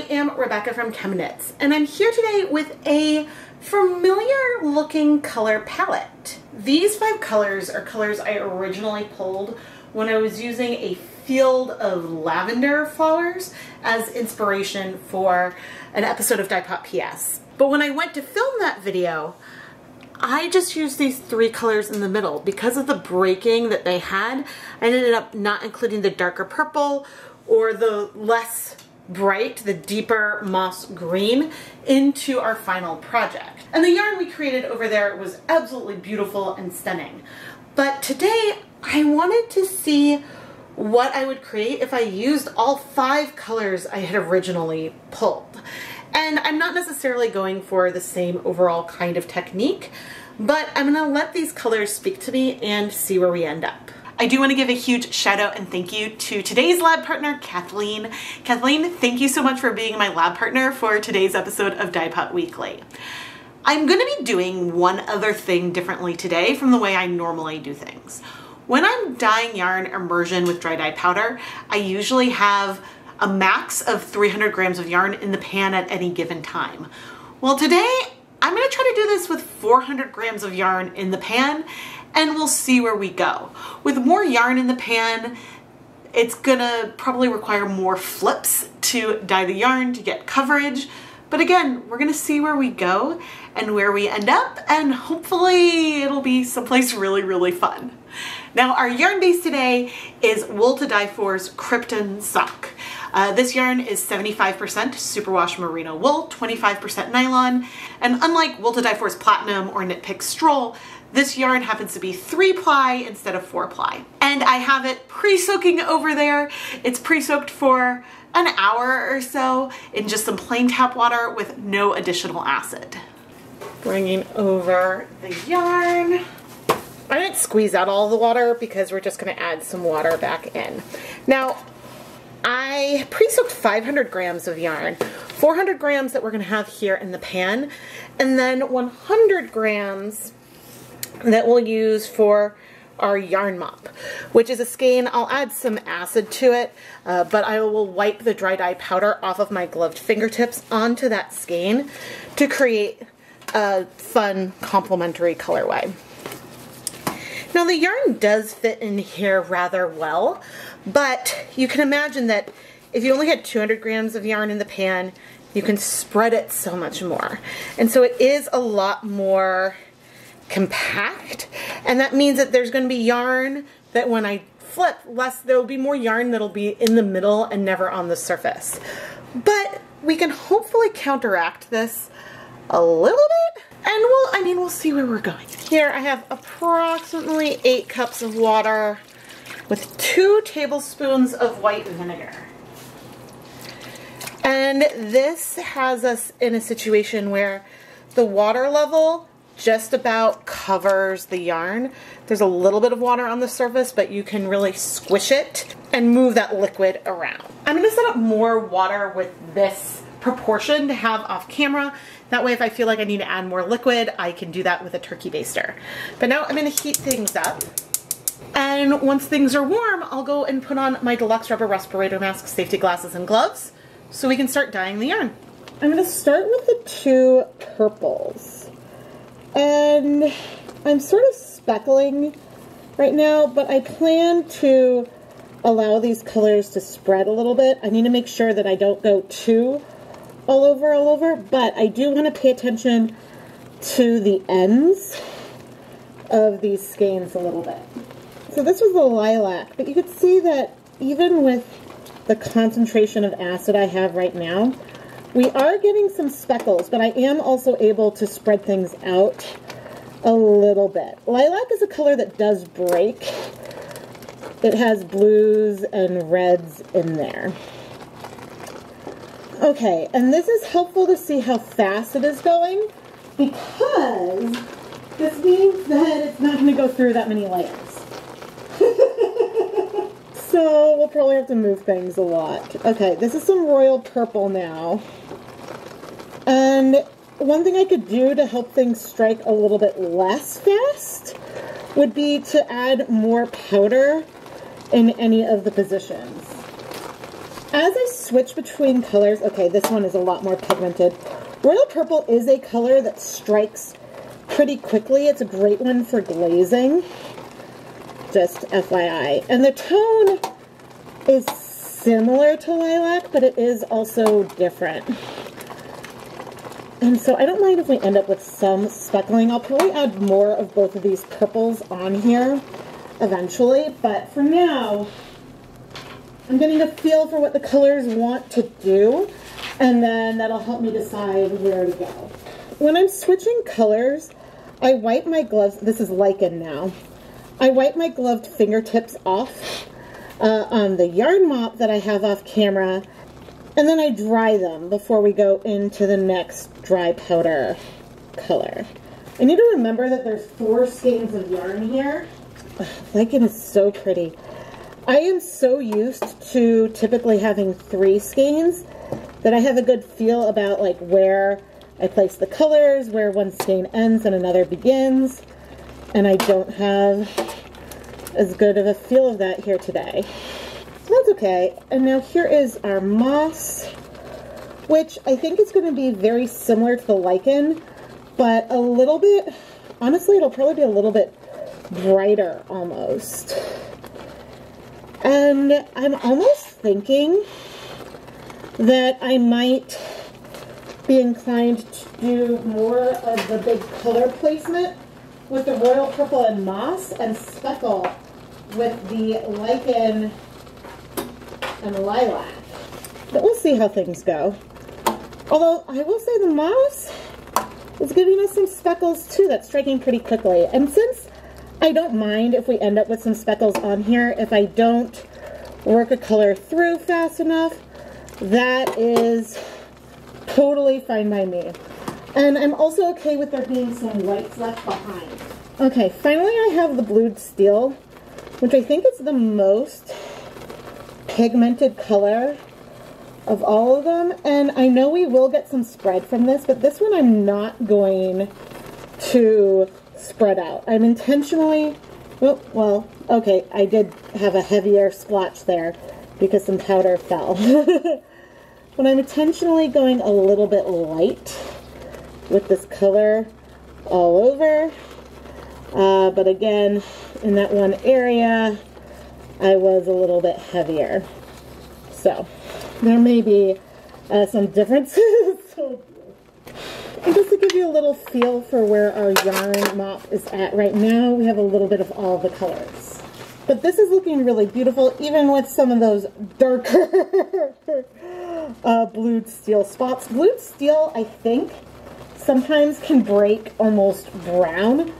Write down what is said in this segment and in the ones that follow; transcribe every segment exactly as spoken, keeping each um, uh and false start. I am Rebecca from ChemKnits, and I'm here today with a familiar looking color palette. These five colors are colors I originally pulled when I was using a field of lavender flowers as inspiration for an episode of Dyepot P S. But when I went to film that video, I just used these three colors in the middle. Because of the breaking that they had, I ended up not including the darker purple or the less bright, the deeper moss green, into our final project. And the yarn we created over there was absolutely beautiful and stunning. But today, I wanted to see what I would create if I used all five colors I had originally pulled. And I'm not necessarily going for the same overall kind of technique, but I'm gonna let these colors speak to me and see where we end up. I do want to give a huge shout out and thank you to today's lab partner, Kathleen. Kathleen, thank you so much for being my lab partner for today's episode of Dyepot Weekly. I'm going to be doing one other thing differently today from the way I normally do things. When I'm dyeing yarn immersion with dry dye powder, I usually have a max of three hundred grams of yarn in the pan at any given time. Well, today I'm going to try to do this with four hundred grams of yarn in the pan, and we'll see where we go. With more yarn in the pan, it's gonna probably require more flips to dye the yarn to get coverage. But again, we're gonna see where we go and where we end up, and hopefully it'll be someplace really, really fun. Now, our yarn base today is Wool to Dye four's Krypton Sock. Uh, this yarn is seventy-five percent superwash merino wool, twenty-five percent nylon, and unlike Wool to Dye four's Platinum or Knit Picks Stroll, this yarn happens to be three ply instead of four ply. And I have it pre-soaking over there. It's pre-soaked for an hour or so in just some plain tap water with no additional acid. Bringing over the yarn. I didn't squeeze out all the water because we're just gonna add some water back in. Now, I pre-soaked five hundred grams of yarn, four hundred grams that we're gonna have here in the pan, and then one hundred grams that we'll use for our yarn mop, which is a skein. I'll add some acid to it, uh, but I will wipe the dry dye powder off of my gloved fingertips onto that skein to create a fun complementary colorway. Now, the yarn does fit in here rather well, but you can imagine that if you only had two hundred grams of yarn in the pan, you can spread it so much more. And so it is a lot more compact, and that means that there's going to be yarn that when I flip, less there will be more yarn that'll be in the middle and never on the surface. But we can hopefully counteract this a little bit, and we'll I mean we'll see where we're going. Here I have approximately eight cups of water with two tablespoons of white vinegar, and this has us in a situation where the water level just about covers the yarn. There's a little bit of water on the surface, but you can really squish it and move that liquid around. I'm gonna set up more water with this proportion to have off camera. That way, if I feel like I need to add more liquid, I can do that with a turkey baster. But now I'm gonna heat things up. And once things are warm, I'll go and put on my Deluxe Rubber Respirator Mask, safety glasses, and gloves so we can start dyeing the yarn. I'm gonna start with the two purples. And I'm sort of speckling right now, but I plan to allow these colors to spread a little bit. I need to make sure that I don't go too all over, all over, but I do want to pay attention to the ends of these skeins a little bit. So this was the lilac, but you could see that even with the concentration of acid I have right now, we are getting some speckles, but I am also able to spread things out a little bit. Lilac is a color that does break. It has blues and reds in there. Okay, and this is helpful to see how fast it is going, because this means that it's not going to go through that many layers. So we'll probably have to move things a lot. Okay, this is some royal purple now. And one thing I could do to help things strike a little bit less fast would be to add more powder in any of the positions. As I switch between colors, okay, this one is a lot more pigmented. Royal Purple is a color that strikes pretty quickly. It's a great one for glazing, just F Y I. And the tone is similar to lilac, but it is also different. And so I don't mind if we end up with some speckling. I'll probably add more of both of these purples on here eventually, but for now, I'm getting a feel for what the colors want to do, and then that'll help me decide where to go. When I'm switching colors, I wipe my gloves. This is lichen now. I wipe my gloved fingertips off uh, on the yarn mop that I have off camera, and then I dry them before we go into the next dry powder color. I need to remember that there's four skeins of yarn here. Ugh, lichen is so pretty. I am so used to typically having three skeins that I have a good feel about like where I place the colors, where one skein ends and another begins, and I don't have as good of a feel of that here today. That's okay. And now here is our moss, which I think is going to be very similar to the lichen, but a little bit, honestly, it'll probably be a little bit brighter almost. And I'm almost thinking that I might be inclined to do more of the big color placement with the royal purple and moss, and speckle with the lichen and the lilac. But we'll see how things go. Although I will say the moss is giving us some speckles too. That's striking pretty quickly. And since I don't mind if we end up with some speckles on here, if I don't work a color through fast enough, that is totally fine by me. And I'm also okay with there being some whites left behind. Okay, finally I have the blued steel, which I think is the most pigmented color of all of them, and I know we will get some spread from this, but this one I'm not going to spread out. I'm intentionally, well, well okay, I did have a heavier splotch there because some powder fell. But I'm intentionally going a little bit light with this color all over, uh, but again, in that one area, I was a little bit heavier. So there may be uh, some differences. And just to give you a little feel for where our yarn mop is at right now, we have a little bit of all the colors. But this is looking really beautiful, even with some of those darker uh, blued steel spots. Blued steel, I think, sometimes can break almost brown.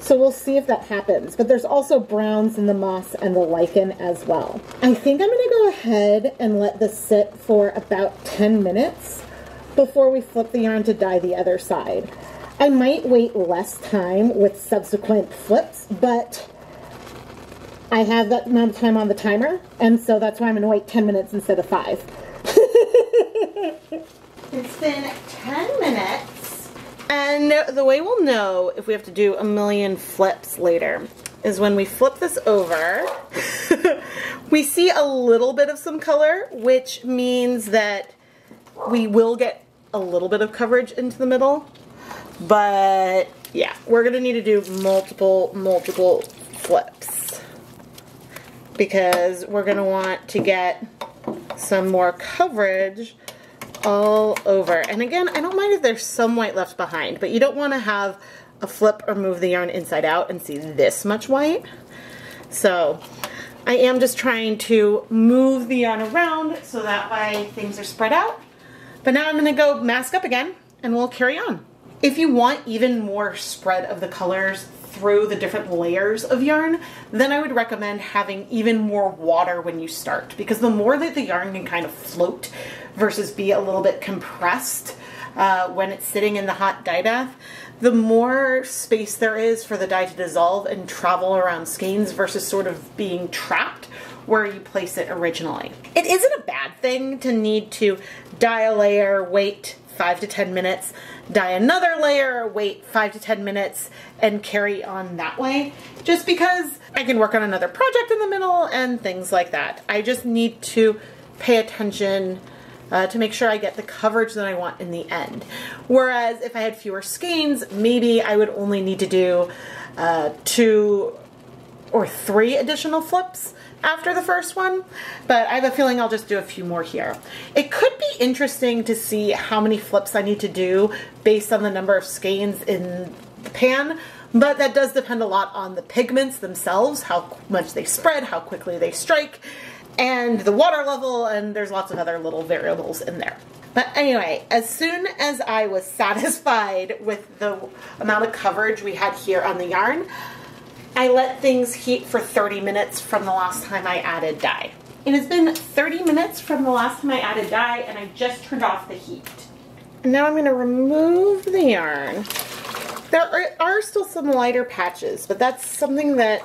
So we'll see if that happens. But there's also browns in the moss and the lichen as well. I think I'm going to go ahead and let this sit for about ten minutes before we flip the yarn to dye the other side. I might wait less time with subsequent flips, but I have that amount of time on the timer, and so that's why I'm going to wait ten minutes instead of five. It's been ten minutes. And the way we'll know if we have to do a million flips later is when we flip this over, we see a little bit of some color, which means that we will get a little bit of coverage into the middle. But yeah, we're gonna need to do multiple, multiple flips because we're gonna want to get some more coverage all over. And again, I don't mind if there's some white left behind, but you don't want to have a flip or move the yarn inside out and see this much white. So I am just trying to move the yarn around so that way things are spread out. But now I'm going to go mask up again and we'll carry on. If you want even more spread of the colors through the different layers of yarn, then I would recommend having even more water when you start, because the more that the yarn can kind of float versus be a little bit compressed uh, when it's sitting in the hot dye bath, the more space there is for the dye to dissolve and travel around skeins versus sort of being trapped where you place it originally. It isn't a bad thing to need to dye a layer, wait five to ten minutes, dye another layer, wait five to ten minutes, and carry on that way, just because I can work on another project in the middle and things like that. I just need to pay attention uh, to make sure I get the coverage that I want in the end. Whereas if I had fewer skeins, maybe I would only need to do uh, two or three additional flips after the first one, but I have a feeling I'll just do a few more here. It could be interesting to see how many flips I need to do based on the number of skeins in the pan, but that does depend a lot on the pigments themselves, how much they spread, how quickly they strike, and the water level, and there's lots of other little variables in there. But anyway, as soon as I was satisfied with the amount of coverage we had here on the yarn, I let things heat for thirty minutes from the last time I added dye. It has been thirty minutes from the last time I added dye, and I just turned off the heat. And now I'm going to remove the yarn. There are, are still some lighter patches, but that's something that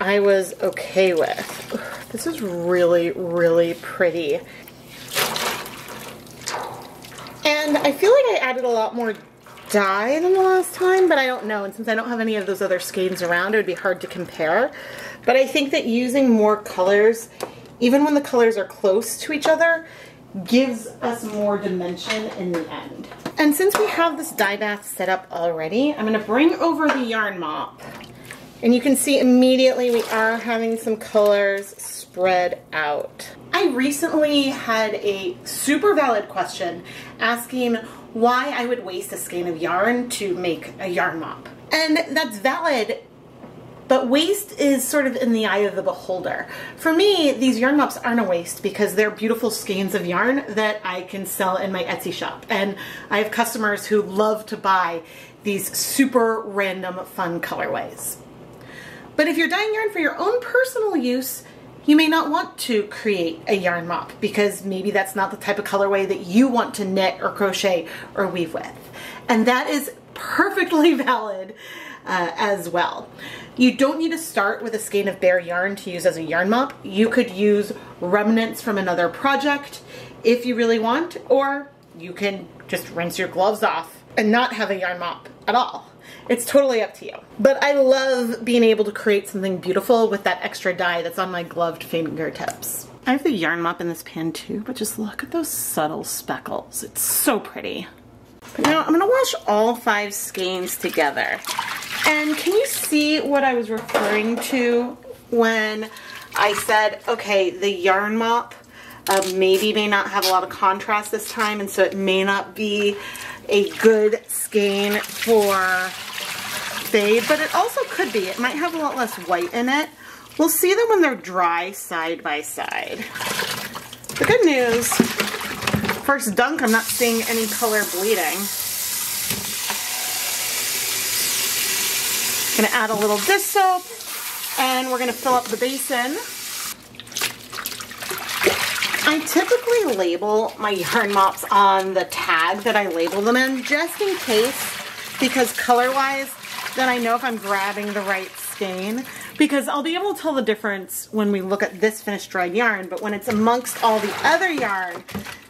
I was okay with. Ugh, this is really, really pretty. And I feel like I added a lot more dye than the last time, but I don't know, and since I don't have any of those other skeins around, it would be hard to compare. But I think that using more colors, even when the colors are close to each other, gives us more dimension in the end. And since we have this dye bath set up already, I'm going to bring over the yarn mop, and you can see immediately we are having some colors spread out. I recently had a super valid question asking why I would waste a skein of yarn to make a yarn mop. And that's valid, but waste is sort of in the eye of the beholder. For me, these yarn mops aren't a waste because they're beautiful skeins of yarn that I can sell in my Etsy shop. And I have customers who love to buy these super random fun colorways. But if you're dyeing yarn for your own personal use, you may not want to create a yarn mop because maybe that's not the type of colorway that you want to knit or crochet or weave with. And that is perfectly valid uh, as well. You don't need to start with a skein of bare yarn to use as a yarn mop. You could use remnants from another project if you really want, or you can just rinse your gloves off and not have a yarn mop at all. It's totally up to you. But I love being able to create something beautiful with that extra dye that's on my gloved fingertips. I have the yarn mop in this pan too, but just look at those subtle speckles. It's so pretty. But now I'm gonna wash all five skeins together. And can you see what I was referring to when I said, okay, the yarn mop uh, maybe may not have a lot of contrast this time, and so it may not be a good skein for fade, but it also could be. It might have a lot less white in it. We'll see them when they're dry side by side. The good news, first dunk, I'm not seeing any color bleeding. Gonna add a little dish soap, and we're gonna fill up the basin. I typically label my yarn mops on the tag that I label them in, just in case, because color-wise, then I know if I'm grabbing the right skein, because I'll be able to tell the difference when we look at this finished dried yarn, but when it's amongst all the other yarn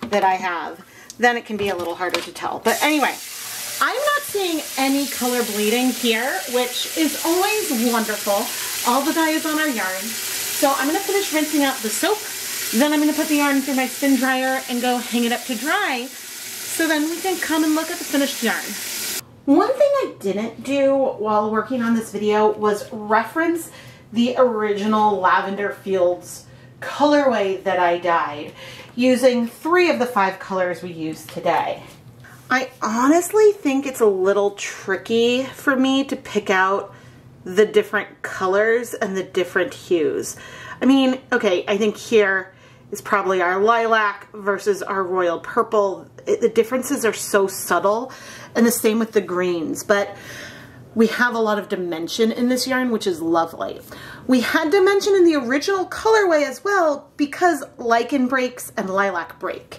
that I have, then it can be a little harder to tell. But anyway, I'm not seeing any color bleeding here, which is always wonderful. All the dye is on our yarn, so I'm going to finish rinsing out the soap. Then I'm going to put the yarn through my spin dryer and go hang it up to dry, so then we can come and look at the finished yarn. One thing I didn't do while working on this video was reference the original Lavender Fields colorway that I dyed, using three of the five colors we used today. I honestly think it's a little tricky for me to pick out the different colors and the different hues. I mean, okay, I think here is probably our lilac versus our royal purple. It, the differences are so subtle, and the same with the greens, but we have a lot of dimension in this yarn, which is lovely. We had dimension in the original colorway as well, because lichen breaks and lilac break,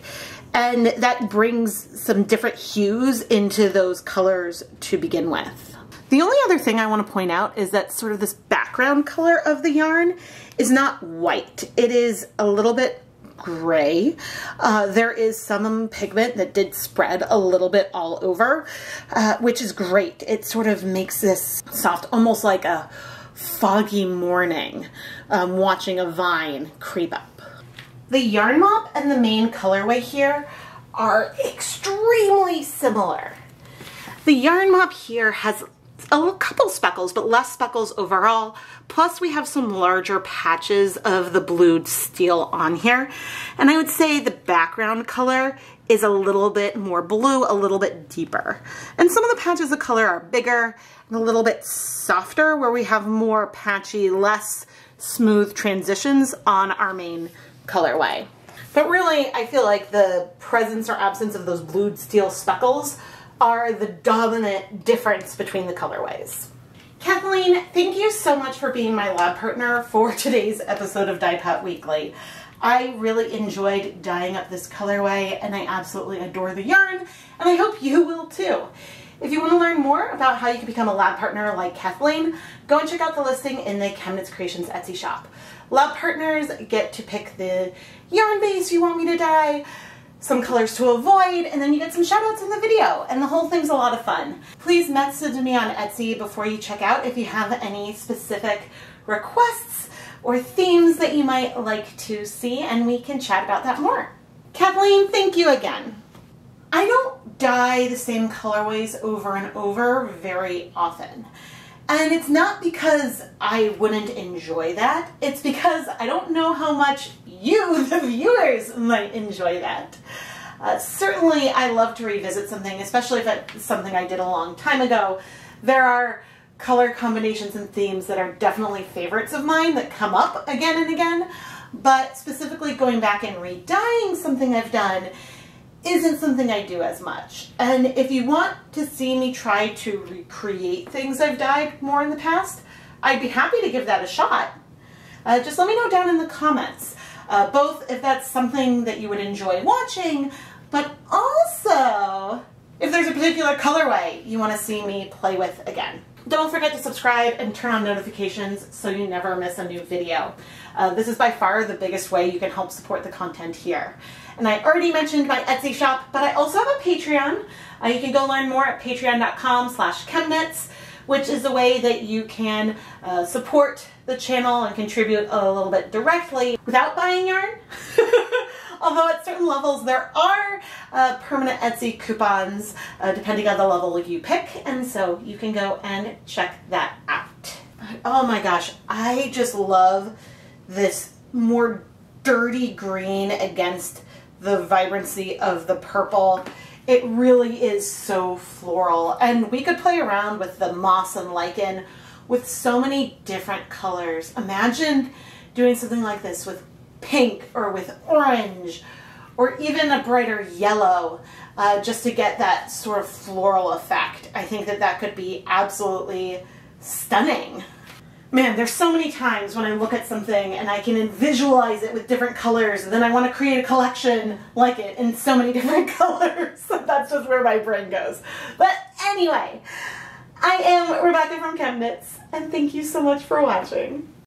and that brings some different hues into those colors to begin with. The only other thing I want to point out is that sort of this background color of the yarn is not white. It is a little bit gray. Uh, there is some pigment that did spread a little bit all over, uh, which is great. It sort of makes this soft, almost like a foggy morning, um, watching a vine creep up. The yarn mop and the main colorway here are extremely similar. The yarn mop here has a couple speckles, but less speckles overall. Plus we have some larger patches of the blued steel on here. And I would say the background color is a little bit more blue, a little bit deeper. And some of the patches of color are bigger and a little bit softer, where we have more patchy, less smooth transitions on our main colorway. But really, I feel like the presence or absence of those blued steel speckles are the dominant difference between the colorways. Kathleen, thank you so much for being my lab partner for today's episode of Dyepot Weekly. I really enjoyed dyeing up this colorway, and I absolutely adore the yarn, and I hope you will too. If you want to learn more about how you can become a lab partner like Kathleen, go and check out the listing in the ChemKnits Creations Etsy shop. Lab partners get to pick the yarn base you want me to dye, some colors to avoid, and then you get some shout outs in the video, and the whole thing's a lot of fun. Please message me on Etsy before you check out if you have any specific requests or themes that you might like to see, and we can chat about that more. Kathleen, thank you again. I don't dye the same colorways over and over very often. And it's not because I wouldn't enjoy that, it's because I don't know how much you, the viewers, might enjoy that. Uh, certainly I love to revisit something, especially if it's something I did a long time ago. There are color combinations and themes that are definitely favorites of mine that come up again and again, but specifically going back and re-dyeing something I've done isn't something I do as much. And if you want to see me try to recreate things I've dyed more in the past, I'd be happy to give that a shot. Uh, just let me know down in the comments, uh, both if that's something that you would enjoy watching, but also if there's a particular colorway you want to see me play with again. Don't forget to subscribe and turn on notifications so you never miss a new video. Uh, this is by far the biggest way you can help support the content here. And I already mentioned my Etsy shop, but I also have a Patreon. Uh, you can go learn more at patreon dot com slash chemknits, which is a way that you can uh, support the channel and contribute a little bit directly without buying yarn. Although at certain levels there are uh, permanent Etsy coupons uh, depending on the level you pick, and so you can go and check that out. Oh my gosh, I just love this more dirty green against the vibrancy of the purple. It really is so floral, and we could play around with the moss and lichen with so many different colors. Imagine doing something like this with pink or with orange or even a brighter yellow, uh, just to get that sort of floral effect. I think that that could be absolutely stunning. Man, there's so many times when I look at something and I can visualize it with different colors, and then I want to create a collection like it in so many different colors. That's just where my brain goes. But anyway, I am Rebecca from ChemKnits, and thank you so much for watching.